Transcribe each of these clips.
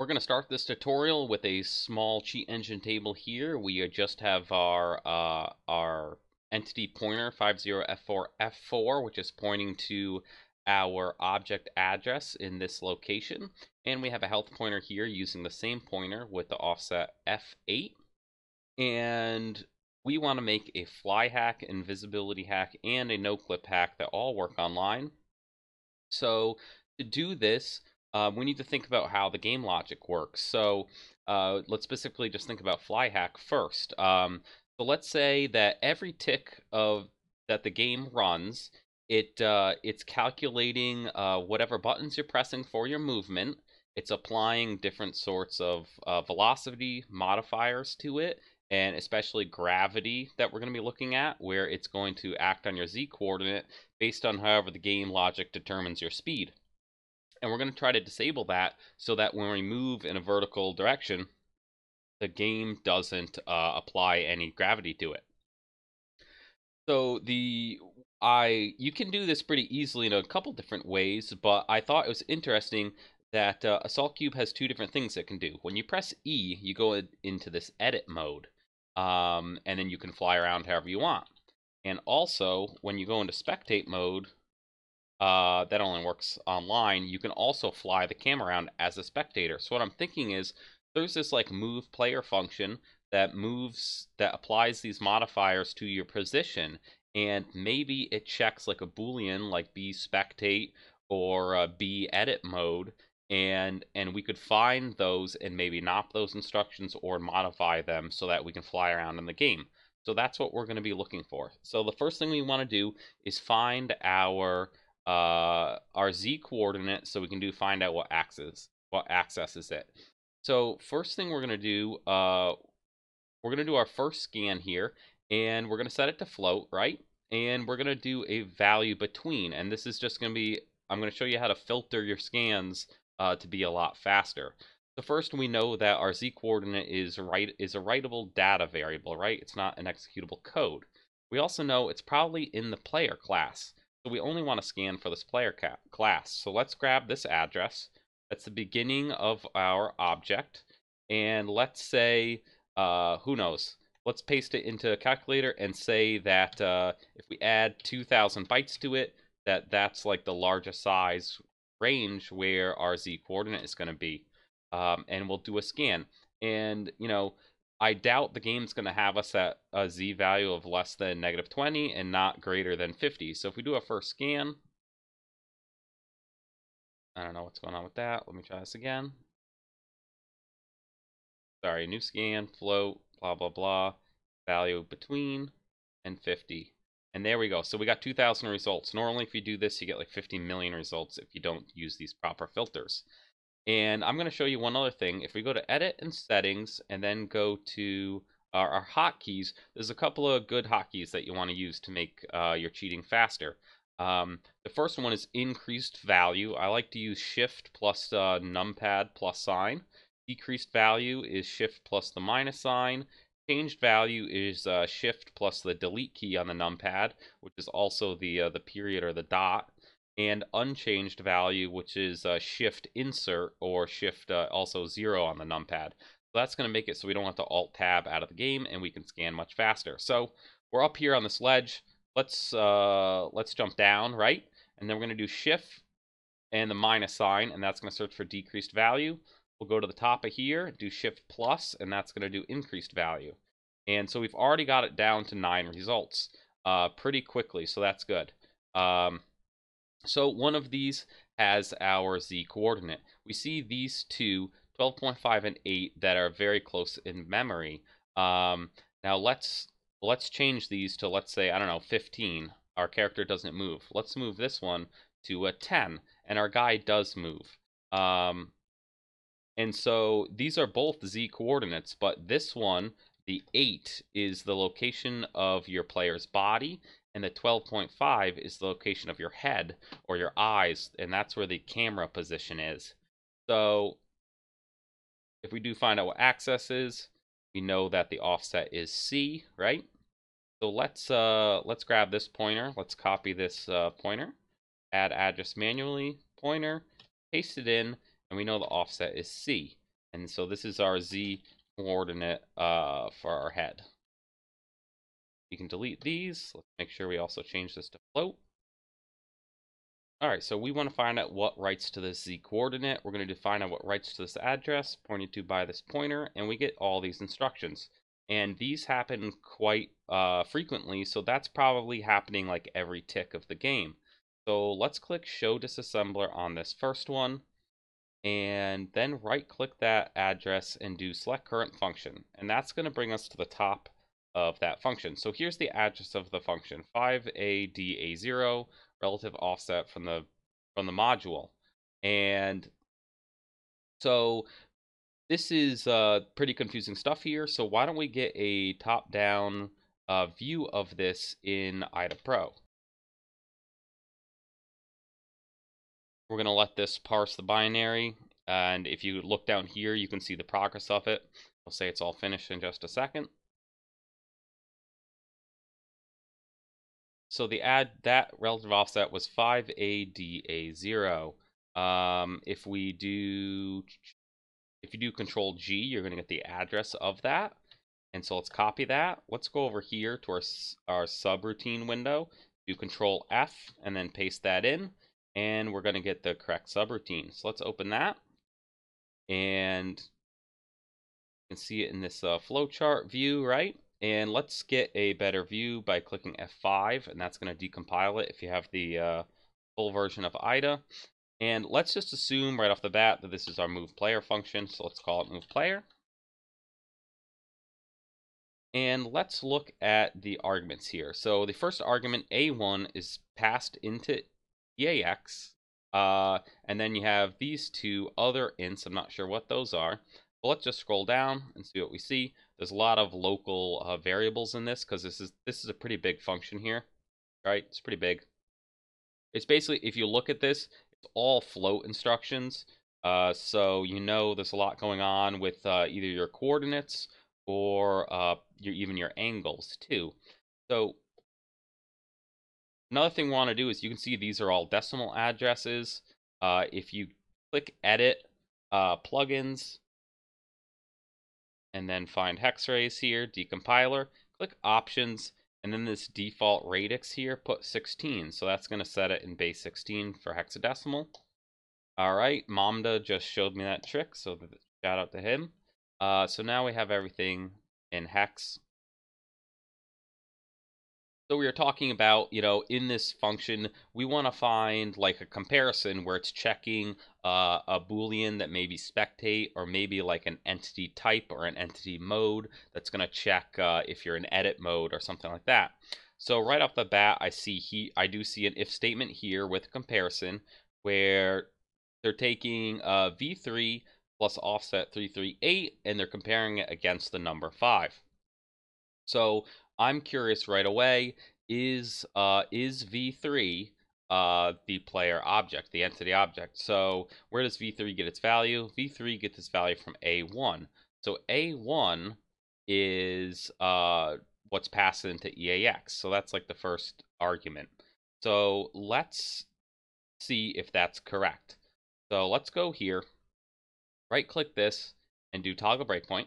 We're going to start this tutorial with a small cheat engine table here. We just have our entity pointer 50F4F4, which is pointing to our object address in this location. And we have a health pointer here using the same pointer with the offset F8. And we want to make a fly hack, invisibility hack, and a NoClip hack that all work online. So to do this, we need to think about how the game logic works. So let's specifically just think about FlyHack first. So let's say that every tick that the game runs, it's calculating whatever buttons you're pressing for your movement. It's applying different sorts of velocity modifiers to it, and especially gravity that we're going to be looking at, where it's going to act on your z-coordinate based on however the game logic determines your speed. And we're going to try to disable that so that when we move in a vertical direction, the game doesn't apply any gravity to it. So you can do this pretty easily in a couple different ways, but I thought it was interesting that AssaultCube has two different things it can do. When you press E, you go into this edit mode, and then you can fly around however you want. And also, when you go into spectate mode, that only works online, you can also fly the camera around as a spectator. So what I'm thinking is there's this like move player function that moves, that applies these modifiers to your position, and maybe it checks like a Boolean like B spectate or B edit mode, and we could find those and maybe knock those instructions or modify them so that we can fly around in the game. So that's what we're going to be looking for. So the first thing we want to do is find our z coordinate, so we can find out what accesses it. So first thing we're going to do, we're going to do our first scan here, and we're going to set it to float, right? And we're going to do a value between, and this is just going to be, I'm going to show you how to filter your scans to be a lot faster. So first, we know that our z coordinate is a writable data variable, right? It's not an executable code. We also know it's probably in the player class. So we only want to scan for this player class. So let's grab this address. That's the beginning of our object. And let's say, who knows, let's paste it into a calculator and say that if we add 2,000 bytes to it, that's like the largest size range where our z coordinate is going to be. And we'll do a scan. And, you know, I doubt the game's going to have us at a z value of less than -20 and not greater than 50. So if we do a first scan, I don't know what's going on with that. Let me try this again. Sorry, new scan, float, blah, blah, blah, value between and 50. And there we go. So we got 2,000 results. Normally, if you do this, you get like 50 million results if you don't use these proper filters. And I'm going to show you one other thing. If we go to Edit and Settings and then go to our hotkeys, there's a couple of good hotkeys that you want to use to make your cheating faster. The first one is Increased Value. I like to use Shift plus numpad plus sign. Decreased Value is Shift plus the minus sign. Changed Value is Shift plus the delete key on the numpad, which is also the period or the dot. And unchanged value, which is shift insert or shift also 0 on the numpad. So that's going to make it so we don't have to alt tab out of the game, and we can scan much faster. So we're up here on this ledge. Let's jump down, right? And then we're going to do shift and the minus sign, and that's going to search for decreased value. We'll go to the top of here, do shift plus, and that's going to do increased value. And so we've already got it down to 9 results pretty quickly, so that's good. So one of these has our z coordinate. We see these two, 12.5 and 8, that are very close in memory. Now let's change these to, let's say, I don't know, 15. Our character doesn't move. Let's move this one to a 10, and our guy does move. And so these are both z coordinates, but this one, the 8, is the location of your player's body, and the 12.5 is the location of your head or your eyes, and that's where the camera position is. So if we do find out what access is, we know that the offset is C, right? So let's grab this pointer. Let's copy this pointer, add address manually, pointer, paste it in, and we know the offset is C. And so this is our Z coordinate for our head. You can delete these. Let's make sure we also change this to float. All right, so we want to find out what writes to this Z coordinate. We're going to define out what writes to this address pointed to by this pointer, and we get all these instructions. And these happen quite frequently, so that's probably happening like every tick of the game. So let's click Show Disassembler on this first one, and then right-click that address and do Select Current Function. And that's going to bring us to the top of that function. So here's the address of the function, 5ADA0. Relative offset from the module. And so this is pretty confusing stuff here, so why don't we get a top-down view of this in IDA Pro. We're going to let this parse the binary, and if you look down here you can see the progress of it. We'll say it's all finished in just a second. So the that relative offset was 5ADA0. If you do Control G, you're going to get the address of that. And so let's copy that. Let's go over here to our subroutine window. Do Control F and then paste that in, and we're going to get the correct subroutine. So let's open that, and you can see it in this flowchart view, right? And let's get a better view by clicking F5, and that's going to decompile it if you have the full version of IDA. And let's just assume right off the bat that this is our move player function, so let's call it move player. And let's look at the arguments here. So the first argument, A1, is passed into EAX, and then you have these two other ints. I'm not sure what those are. But let's just scroll down and see what we see. There's a lot of local variables in this because this is a pretty big function here, right? It's pretty big. It's basically, if you look at this, it's all float instructions. So you know there's a lot going on with either your coordinates or even your angles too. So another thing we want to do is you can see these are all decimal addresses. If you click Edit, Plugins, and then find hexrays here, decompiler, click options, and then this default radix here, put 16. So that's going to set it in base 16 for hexadecimal. All right, Mamda just showed me that trick, so shout out to him. So now we have everything in hex. So we are talking about, you know, in this function, we want to find like a comparison where it's checking a Boolean that maybe spectate, or maybe like an entity type or an entity mode that's going to check if you're in edit mode or something like that. So right off the bat, I do see an if statement here with comparison where they're taking V3 plus offset 338 and they're comparing it against the number 5. So I'm curious right away, is V3 the player object, the entity object? So where does V3 get its value? V3 gets its value from A1. So A1 is what's passed into EAX. So that's like the first argument. So let's see if that's correct. So let's go here, right-click this, and do toggle breakpoint.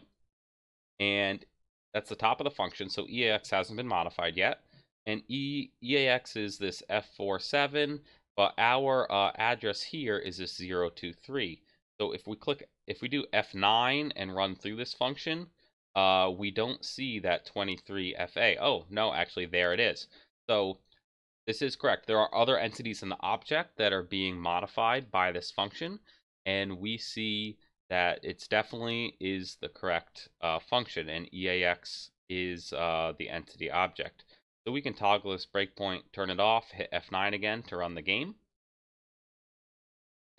And that's the top of the function, so EAX hasn't been modified yet. And EAX is this F47, but our address here is this 023. So if we do F9 and run through this function, we don't see that 23FA. Oh, no, actually, there it is. So this is correct. There are other entities in the object that are being modified by this function, and we see that it's definitely is the correct function, and EAX is the entity object. So we can toggle this breakpoint, turn it off, hit F9 again to run the game.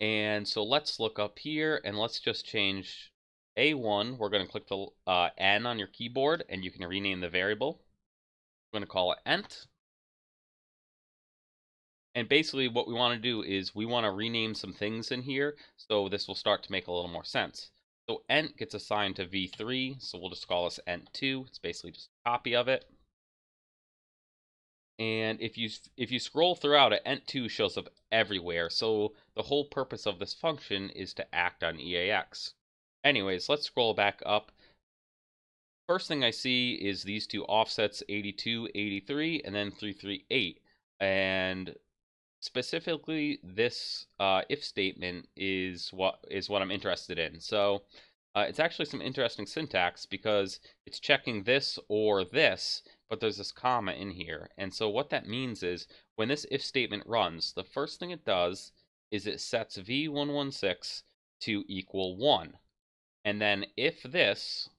And so let's look up here, and let's just change A1. We're going to click the N on your keyboard, and you can rename the variable. We're going to call it ent. And basically what we want to do is we want to rename some things in here, so this will start to make a little more sense. So ent gets assigned to V3, so we'll just call this ent2. It's basically just a copy of it. And if you scroll throughout it, ent2 shows up everywhere. So the whole purpose of this function is to act on EAX. Anyways, let's scroll back up. First thing I see is these two offsets, 82, 83, and then 338. And specifically, this if statement is what I'm interested in. So it's actually some interesting syntax because it's checking this or this, but there's this comma in here. And so what that means is when this if statement runs, the first thing it does is it sets v116 to equal 1. And then if this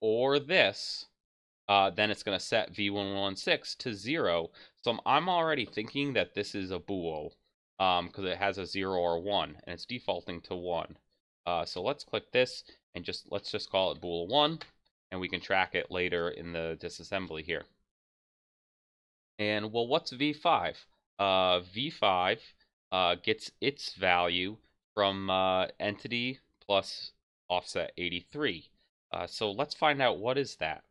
or this, then it's going to set v116 to 0. So I'm already thinking that this is a bool because it has a 0 or 1, and it's defaulting to 1. So let's click this, and let's just call it bool 1, and we can track it later in the disassembly here. And, well, what's v5? V5 gets its value from entity plus offset 83. So let's find out what is that.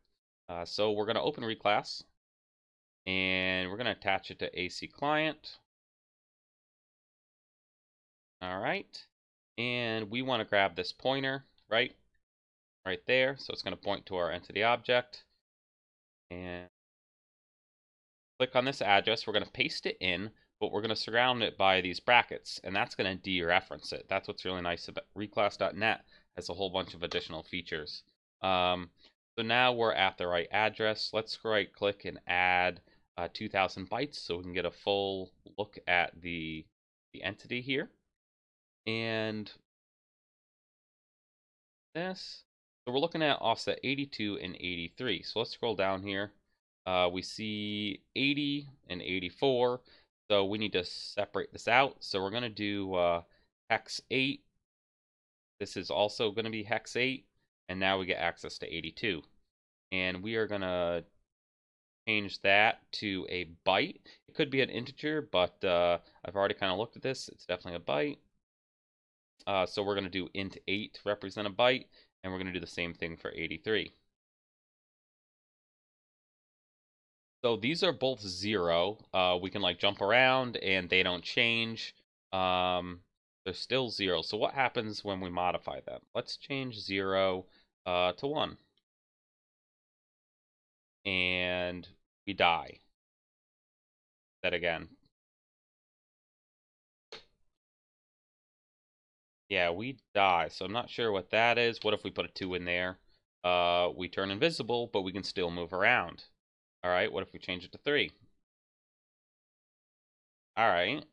So we're going to open reclass, and we're going to attach it to AC client. All right, and we want to grab this pointer right there. So it's going to point to our entity object, and click on this address. We're going to paste it in, but we're going to surround it by these brackets, and that's going to dereference it. That's what's really nice about reclass.net. Has a whole bunch of additional features. So now we're at the right address. Let's right click and add 2000 bytes so we can get a full look at the entity here. And this, so we're looking at offset 82 and 83. So let's scroll down here. We see 80 and 84. So we need to separate this out. So we're gonna do hex 8. This is also going to be hex 8, and now we get access to 82. And we are going to change that to a byte. It could be an integer, but I've already kind of looked at this. It's definitely a byte. So we're going to do int 8 to represent a byte, and we're going to do the same thing for 83. So these are both 0. We can like jump around, and they don't change. They're still 0. So what happens when we modify them? Let's change 0 to 1. And we die. That again. Yeah, we die. So I'm not sure what that is. What if we put a 2 in there? We turn invisible, but we can still move around. All right, what if we change it to 3? All right,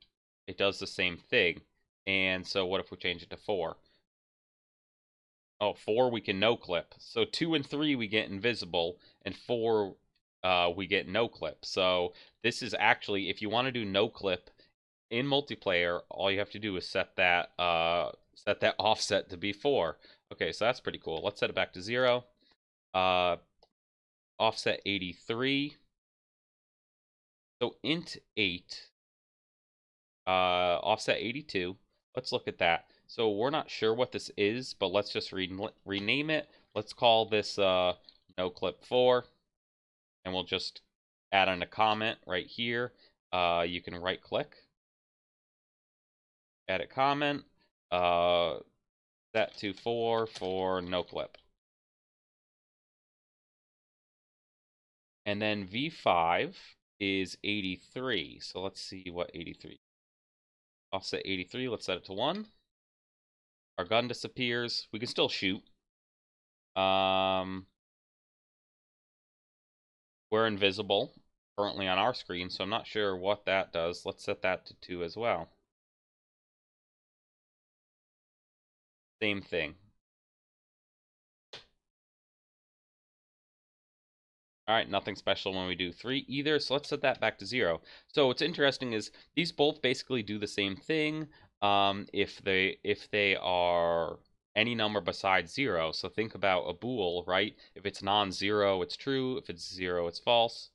it does the same thing. And so what if we change it to 4? Oh, 4 we can NoClip. So 2 and 3 we get invisible, and 4 we get NoClip. So this is actually, if you want to do NoClip in multiplayer, all you have to do is set that offset to be 4. Okay, so that's pretty cool. Let's set it back to 0. Offset 83. So int 8. Offset 82. Let's look at that. So we're not sure what this is, but let's just rename it. Let's call this NoClip4, and we'll just add in a comment right here. You can right-click, edit comment, set to 4 for NoClip. And then v5 is 83. So let's see what 83 is. Offset 83, let's set it to 1. Our gun disappears. We can still shoot. We're invisible currently on our screen, so I'm not sure what that does. Let's set that to 2 as well. Same thing. Alright, nothing special when we do 3 either, so let's set that back to 0. So what's interesting is these both basically do the same thing if they are any number besides 0. So think about a bool, right? If it's non-zero, it's true. If it's 0, it's false.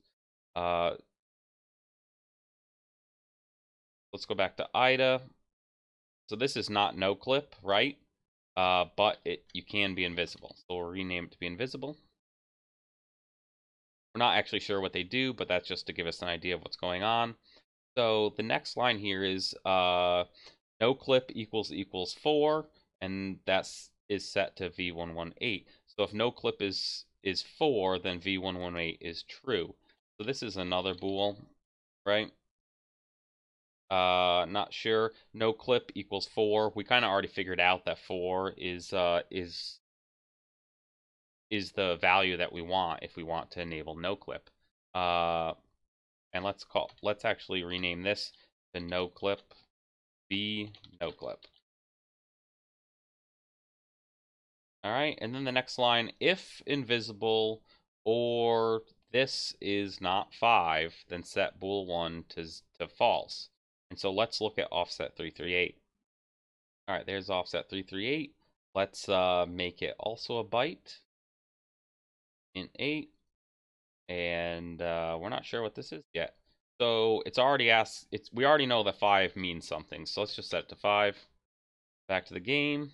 Let's go back to IDA. So this is not NoClip, right? But you can be invisible. So we'll rename it to be invisible. We're not actually sure what they do, but that's just to give us an idea of what's going on. So the next line here is NoClip == 4, and that's is set to v118. So if noclip is 4, then v118 is true. So this is another bool, right? Not sure. Noclip equals 4. We kind of already figured out that 4 is the value that we want if we want to enable noclip. And let's actually rename this to noclip v noclip. All right, and then the next line, if invisible or this is not 5, then set bool 1 to false. And so let's look at offset 338. All right, there's offset 338. Let's make it also a byte in 8. And we're not sure what this is yet. So it's already asked, we already know that 5 means something. So let's just set it to 5. Back to the game.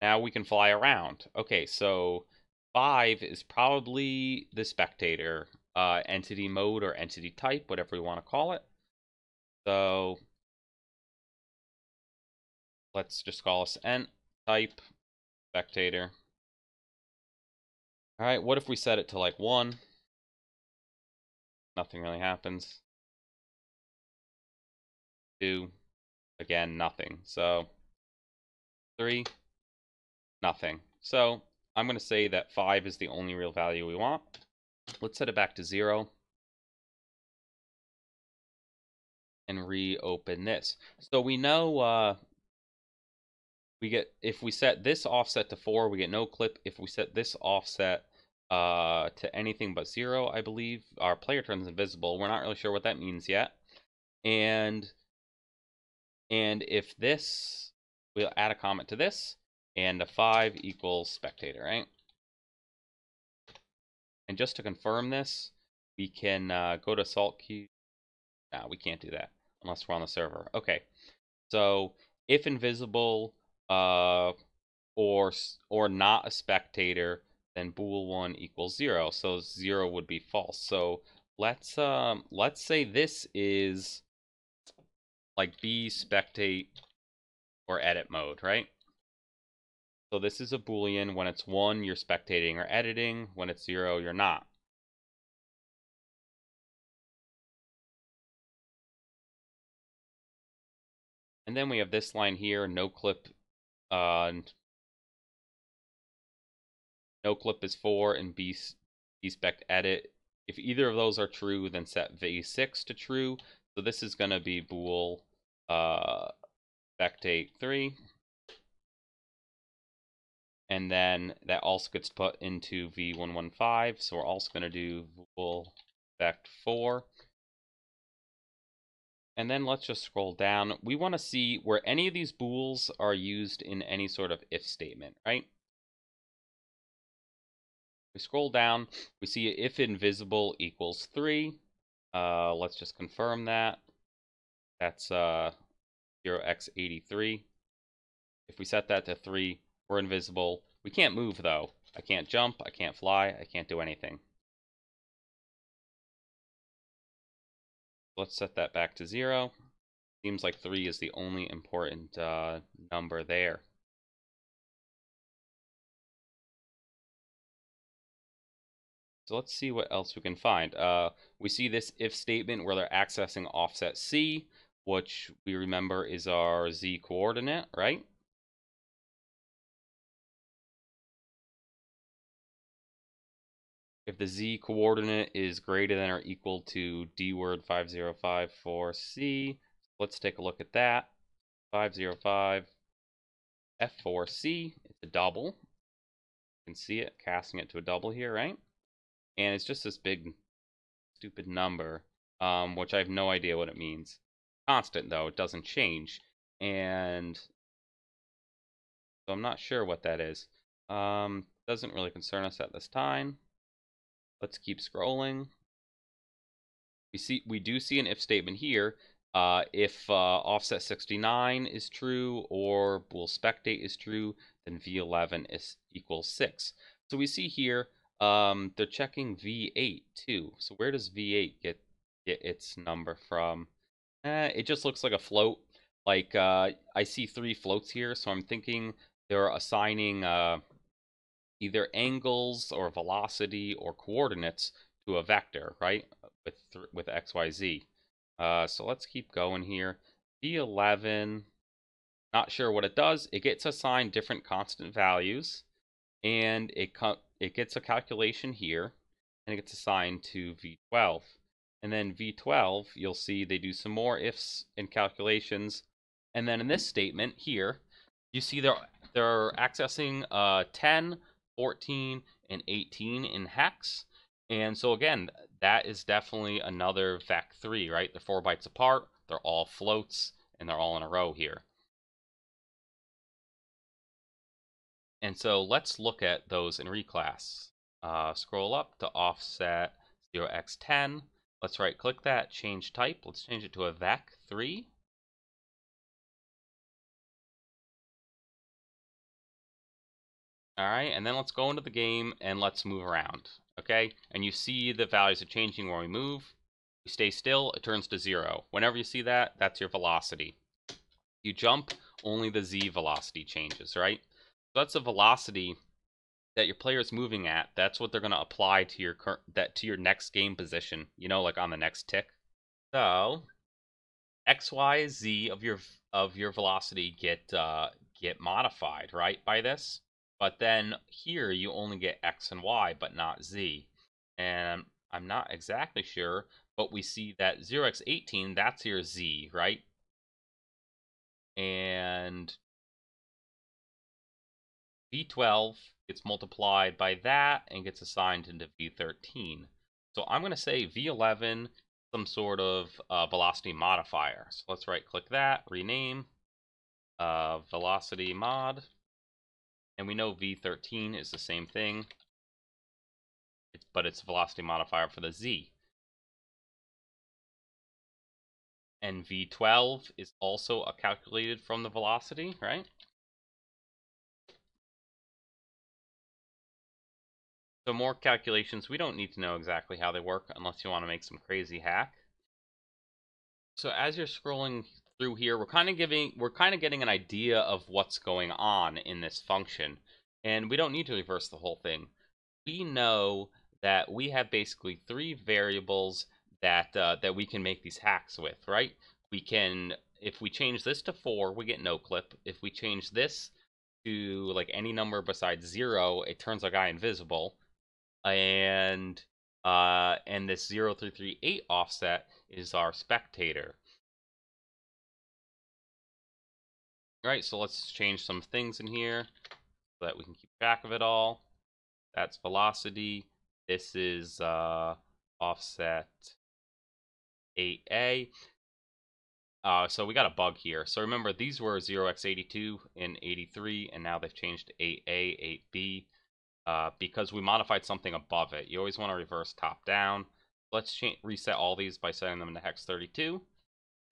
Now we can fly around. Okay, so 5 is probably the spectator, entity mode or entity type, whatever we want to call it. So let's just call this ent type spectator. All right, what if we set it to like 1? Nothing really happens. 2, again, nothing. So 3, nothing. So I'm going to say that 5 is the only real value we want. Let's set it back to 0. And reopen this. So we know we get, if we set this offset to 4, we get noclip. If we set this offset to anything but 0, I believe, our player turns invisible. We're not really sure what that means yet. And if this, we'll add a comment to this, and a 5 equals spectator, right? And just to confirm this, we can go to AssaultCube. No, we can't do that unless we're on the server. Okay, so if invisible or not a spectator, then bool 1 equals 0. So 0 would be false. So let's say this is like b spectate or edit mode, right? So this is a Boolean. When it's 1, you're spectating or editing. When it's 0, you're not. And then we have this line here, noclip. Noclip is 4 and bspect edit. If either of those are true, then set v6 to true. So this is going to be bool spectate 3. And then that also gets put into v115. So we're also going to do bool spect 4. And then let's just scroll down. We want to see where any of these bools are used in any sort of if statement, right? We scroll down. We see if invisible equals 3. Let's just confirm that. That's 0x83. If we set that to 3, we're invisible. We can't move though. I can't jump, I can't fly, I can't do anything. Let's set that back to 0. Seems like 3 is the only important number there. So let's see what else we can find. We see this if statement where they're accessing offset C, which we remember is our Z coordinate, right? If the z coordinate is greater than or equal to d word 5054c, let's take a look at that. 505f4c, it's a double. You can see it casting it to a double here, right? And it's just this big, stupid number, which I have no idea what it means. Constant though, it doesn't change, and so I'm not sure what that is. Doesn't really concern us at this time. Let's keep scrolling. We do see an if statement here. If offset 69 is true or bool spectate is true, then v11 is equals 6. So we see here they're checking v8 too. So where does v8 get its number from? It just looks like a float. Like I see 3 floats here, so I'm thinking they're assigning either angles or velocity or coordinates to a vector, right? With XYZ. So let's keep going here. D11, not sure what it does. It gets assigned different constant values, and it gets a calculation here, and it gets assigned to V12. And then V12, you'll see they do some more ifs and calculations. And then in this statement here, you see they're accessing 10, 14, and 18 in hex. And so again, that is definitely another VAC3, right? They're 4 bytes apart, they're all floats, and they're all in a row here. And so let's look at those in reclass. Scroll up to offset 0x10. Let's right click that, change type. Let's change it to a VAC3. All right, and then let's go into the game and let's move around, okay? And you see the values are changing when we move. We stay still, it turns to 0. Whenever you see that, that's your velocity. You jump, only the Z velocity changes, right? So that's the velocity that your player is moving at. That's what they're going to apply to your next game position, you know, like on the next tick. So X, Y, Z of your velocity get modified, right, by this. But then here you only get X and Y, but not Z. And I'm not exactly sure, but we see that 0x18, that's your Z, right? And V12 gets multiplied by that and gets assigned into V13. So I'm going to say V11, some sort of velocity modifier. So let's right-click that, rename, velocity mod. And we know V13 is the same thing, but it's a velocity modifier for the Z. And V12 is also calculated from the velocity, right? So more calculations. We don't need to know exactly how they work unless you want to make some crazy hack. So as you're scrolling through here, we're kind of getting an idea of what's going on in this function, and we don't need to reverse the whole thing. We know that we have basically 3 variables that we can make these hacks with, right? We can, if we change this to 4, we get NoClip. If we change this to like any number besides 0, it turns our guy invisible, and this 0338 offset is our spectator. All right, so let's change some things in here so that we can keep track of it all. That's velocity. This is offset 8A. So we got a bug here. So remember, these were 0x82 and 83, and now they've changed to 8A, 8B, because we modified something above it. You always want to reverse top down. Let's reset all these by setting them to hex 32.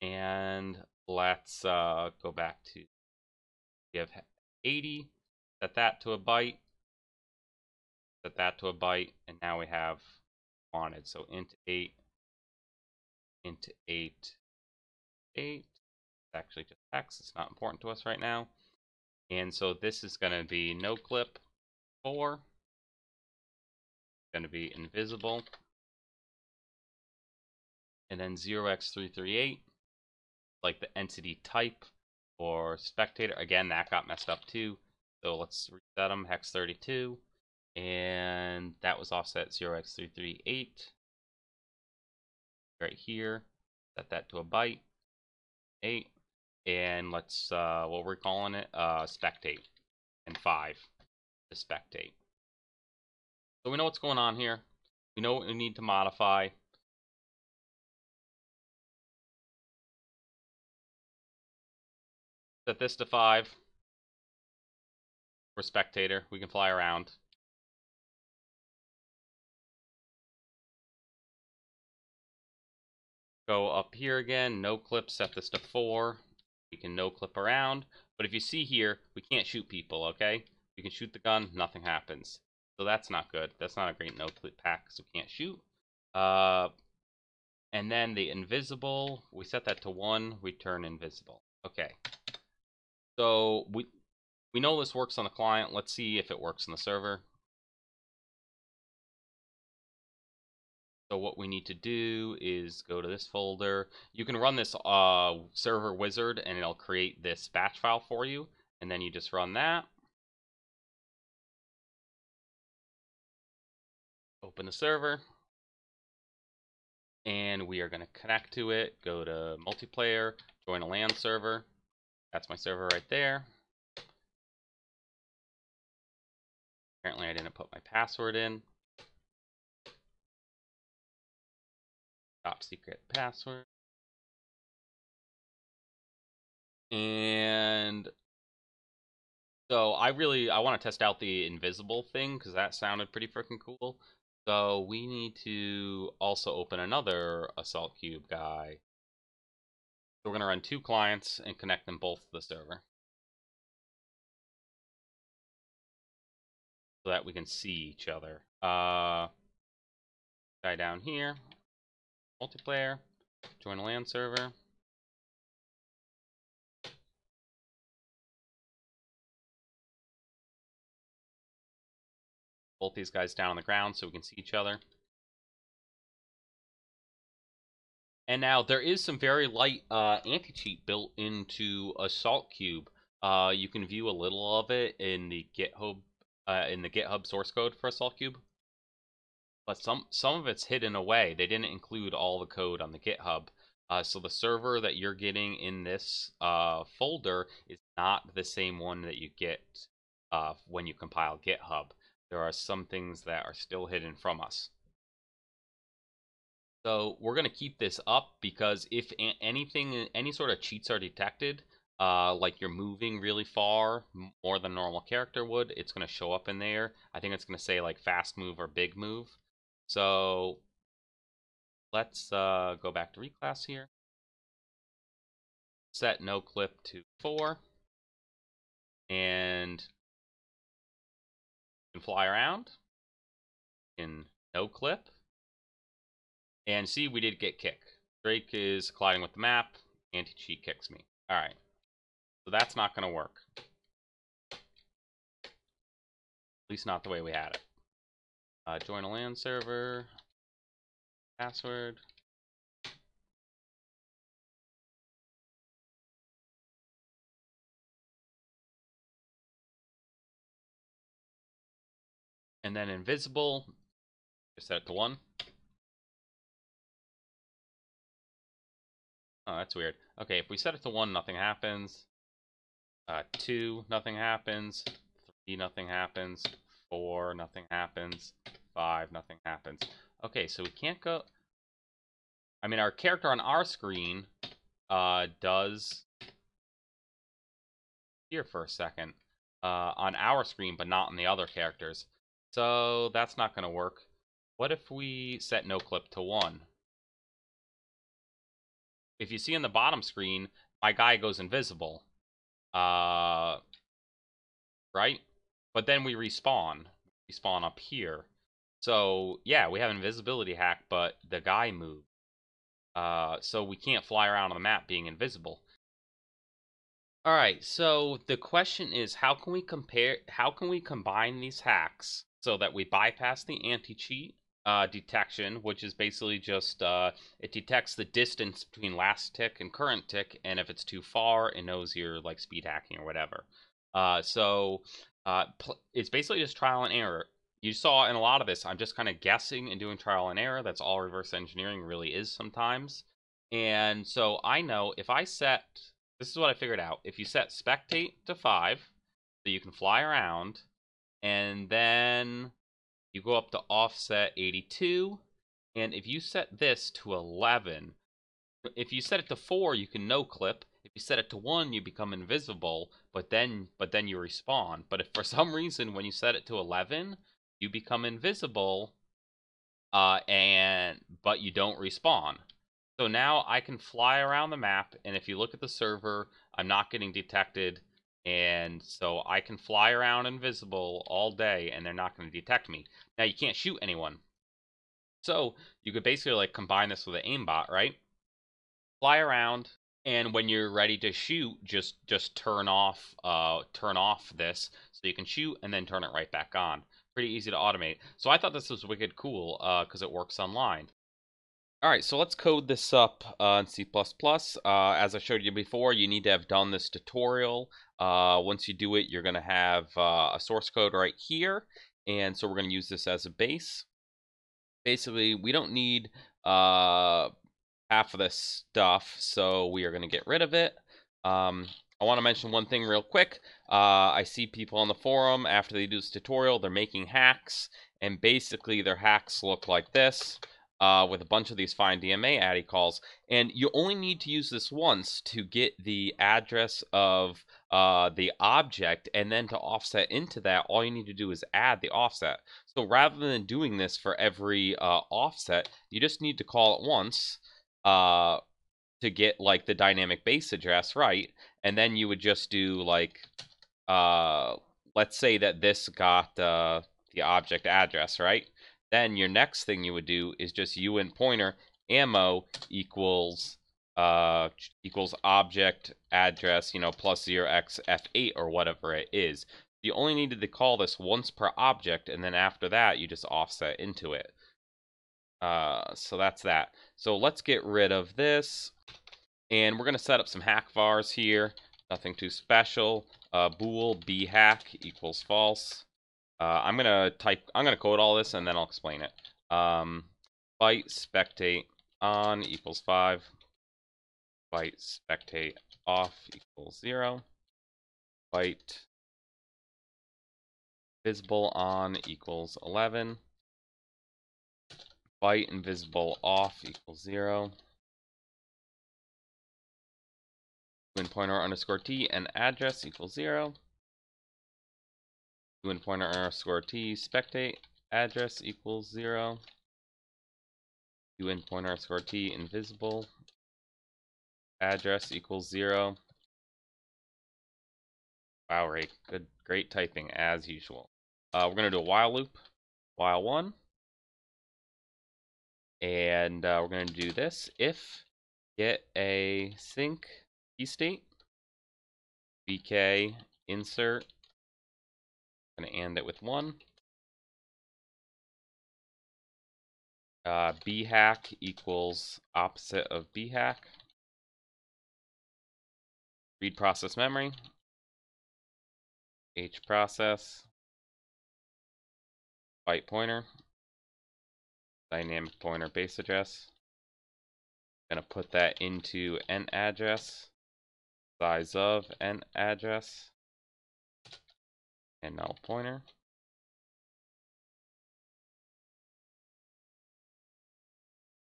And let's go back to give 80, set that to a byte, set that to a byte, and now we have wanted. So int 8, int 8, 8. It's actually just hex, it's not important to us right now. And so this is going to be NoClip 4, it's going to be invisible, and then 0x338. Like the entity type or spectator. Again, that got messed up too. So let's reset them, hex 32. And that was offset 0x338. Right here. Set that to a byte. 8. And let's, what we're calling it, spectate. And 5 to spectate. So we know what's going on here. We know what we need to modify. Set this to 5. We're spectator. We can fly around. Go up here again. NoClip. Set this to 4. We can NoClip around. But if you see here, we can't shoot people, okay? We can shoot the gun. Nothing happens. So that's not good. That's not a great NoClip hack because we can't shoot. And then the invisible. We set that to 1. We turn invisible. Okay. So we, We know this works on the client. Let's see if it works on the server. So what we need to do is go to this folder. You can run this server wizard and it'll create this batch file for you. And then you just run that. Open the server. And we are going to connect to it. Go to multiplayer, join a LAN server. That's my server right there. Apparently I didn't put my password in. Top secret password. And so I want to test out the invisible thing because that sounded pretty freaking cool. So we need to also open another AssaultCube guy. So we're going to run two clients and connect them both to the server, so that we can see each other. Guy down here. Multiplayer, join a LAN server. Both these guys down on the ground so we can see each other. And now there is some very light anti-cheat built into AssaultCube. You can view a little of it in the GitHub source code for AssaultCube. But some of it's hidden away. They didn't include all the code on the GitHub. So the server that you're getting in this folder is not the same one that you get when you compile GitHub. There are some things that are still hidden from us. So we're going to keep this up because if any sort of cheats are detected, like you're moving really far, more than normal character would, it's going to show up in there. I think it's going to say like fast move or big move. So let's go back to reclass here. Set NoClip to 4. And you can fly around in NoClip. And see, we did get kick. Drake is colliding with the map. Anti-cheat kicks me. All right. So that's not going to work. At least not the way we had it. Join a LAN server. Password. And then invisible. Just set it to 1. Oh, that's weird. Okay, if we set it to 1, nothing happens. 2, nothing happens. 3, nothing happens. 4, nothing happens. 5, nothing happens. Okay, so we can't go... I mean, our character on our screen does... here for a second. On our screen, but not on the other characters. So that's not going to work. What if we set NoClip to 1? If you see in the bottom screen, my guy goes invisible. Right? But then we respawn. We spawn up here. So, yeah, we have an invisibility hack, but the guy moved. So we can't fly around on the map being invisible. Alright, so the question is, how can we combine these hacks so that we bypass the anti-cheat detection, which is basically just it detects the distance between last tick and current tick, and if it's too far, it knows you're like speed hacking or whatever. So it's basically just trial and error. You saw in a lot of this, I'm just kind of guessing and doing trial and error. That's all reverse engineering really is sometimes. And so I know if I set, this is what I figured out. If you set spectate to 5, so you can fly around, and then you go up to offset 82, and if you set this to 11, if you set it to 4, you can NoClip. If you set it to 1, you become invisible, but then you respawn. But if for some reason when you set it to 11, you become invisible, but you don't respawn. So now I can fly around the map, and if you look at the server, I'm not getting detected. And so I can fly around invisible all day, and they're not going to detect me. Now, you can't shoot anyone. So you could basically, like, combine this with an aimbot, right? Fly around, And when you're ready to shoot, just turn off this so you can shoot and then turn it right back on. Pretty easy to automate. So I thought this was wicked cool because it works online. All right, so let's code this up in C++. As I showed you before, you need to have done this tutorial. Once you do it, you're going to have a source code right here. And so we're going to use this as a base. Basically, we don't need half of this stuff, so we are going to get rid of it. I want to mention one thing real quick. I see people on the forum, after they do this tutorial, they're making hacks, and basically their hacks look like this, with a bunch of these find DMA ADDIE calls. And you only need to use this once to get the address of the object, and then to offset into that, all you need to do is add the offset. So rather than doing this for every offset, you just need to call it once to get like the dynamic base address right, and then you would just do like let's say that this got the object address right, then your next thing you would do is just un pointer ammo equals equals object address, you know, plus 0xF8 or whatever it is. You only needed to call this once per object, and then after that you just offset into it. So that's that. So let's get rid of this, and we're going to set up some hack vars here. Nothing too special. Bool bhack equals false. I'm going to code all this and then I'll explain it. Byte spectate on equals 5. Byte spectate off equals 0. Byte visible on equals 11. Byte invisible off equals 0. UN pointer underscore t and address equals 0. UN pointer underscore t spectate address equals 0. UN pointer underscore t invisible address equals 0. Wow, Ray, good, great typing as usual. We're gonna do a while loop, while 1. And we're going to do this if get a sync key state VK insert. I'm going to end it with 1. Bhack equals opposite of bhack. Read process memory. H process. Byte pointer. Dynamic pointer base address. I'm going to put that into n address, size of n address, and null pointer.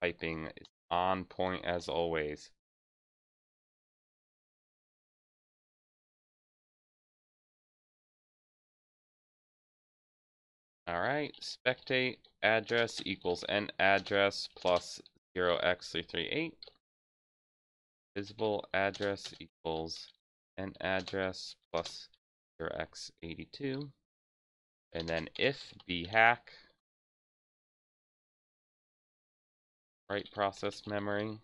Typing is on point as always. All right, spectate address equals n address plus 0x338. Visible address equals n address plus 0x82. And then if bhack, write process memory,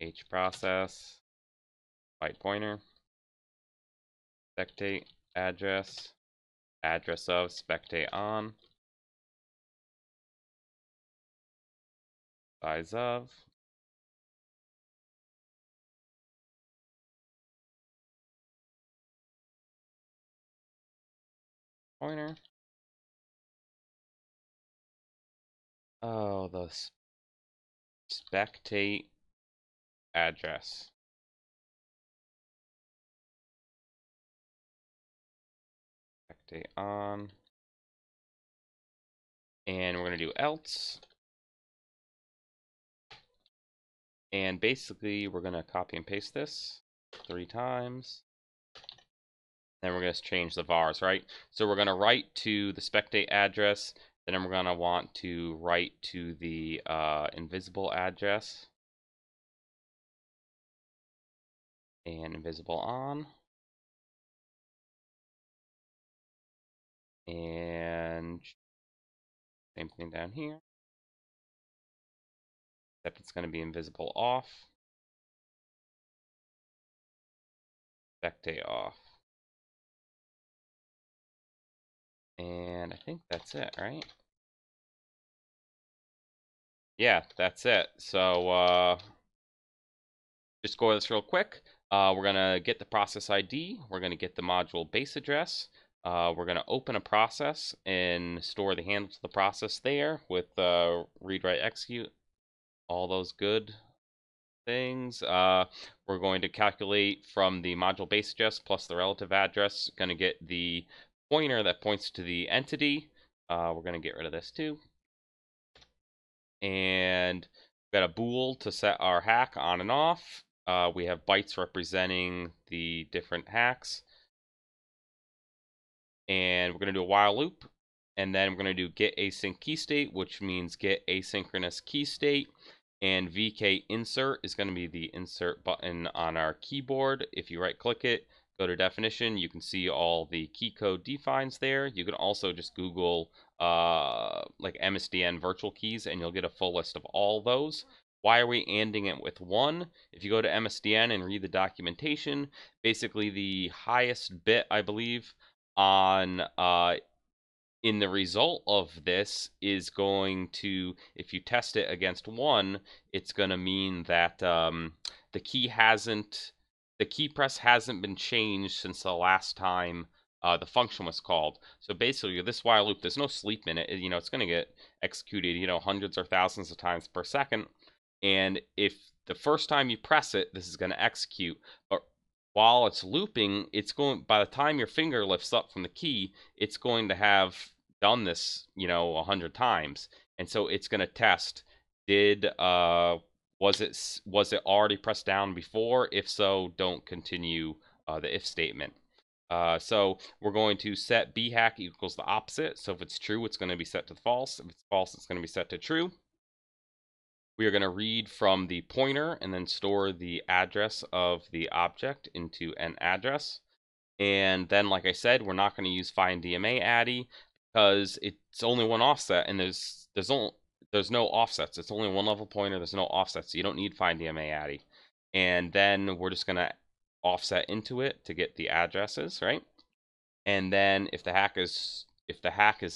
h process, byte pointer, spectate address, address of, spectate on, size of, pointer. Oh, the spectate address. On, and we're going to do else, and basically we're going to copy and paste this 3 times, then we're going to change the vars, right? So we're going to write to the spectate address, then we're going to want to write to the invisible address and invisible on. And same thing down here. except it's going to be invisible off. Spectate off. And I think that's it, right? Yeah, that's it. So just go over this real quick. We're going to get the process ID. We're going to get the module base address. We're going to open a process and store the handle to the process there with read, write, execute, all those good things. We're going to calculate from the module base address plus the relative address. Going to get the pointer that points to the entity. We're going to get rid of this too. And we've got a bool to set our hack on and off. We have bytes representing the different hacks. And we're going to do a while loop, and then we're going to do get async key state, which means get asynchronous key state, and VK insert is going to be the insert button on our keyboard. If you right click it, go to definition, you can see all the key code defines there. You can also just Google like MSDN virtual keys and you'll get a full list of all those. Why are we ending it with 1? If you go to MSDN and read the documentation, basically the highest bit, I believe, on in the result of this is going to, if you test it against 1, it's going to mean that the key press hasn't been changed since the last time the function was called. So basically this while loop, there's no sleep in it. You know, it's going to get executed, you know, hundreds or thousands of times per second, and if the first time you press it, this is going to execute. But while it's looping, it's going, by the time your finger lifts up from the key, it's going to have done this, you know, 100 times. And so it's going to test, did was it already pressed down before? If so, don't continue the if statement. So we're going to set bhack equals the opposite. So if it's true, it's going to be set to false. If it's false, it's going to be set to true. We are going to read from the pointer and then store the address of the object into an address. And then, like I said, we're not going to use find DMA addy because it's only one offset and there's no offsets. It's only one level pointer. There's no offsets. So you don't need find DMA addy. And then we're just going to offset into it to get the addresses, right? And then if the hack is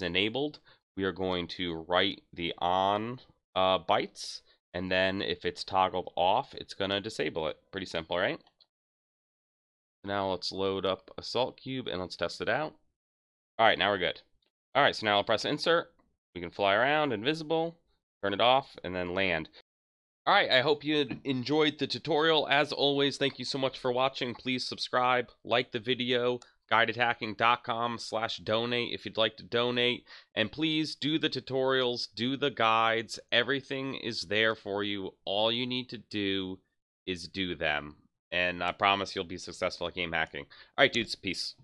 enabled, we are going to write the on bytes. And then if it's toggled off, it's going to disable it. Pretty simple, right? Now let's load up AssaultCube and let's test it out. All right, now we're good. All right, so now I'll press insert. We can fly around, invisible, turn it off, and then land. All right, I hope you enjoyed the tutorial. As always, thank you so much for watching. Please subscribe, like the video, guidedhacking.com/donate if you'd like to donate, and please do the tutorials, do the guides. Everything is there for you. All you need to do is do them, and I promise you'll be successful at game hacking. All right, dudes, peace.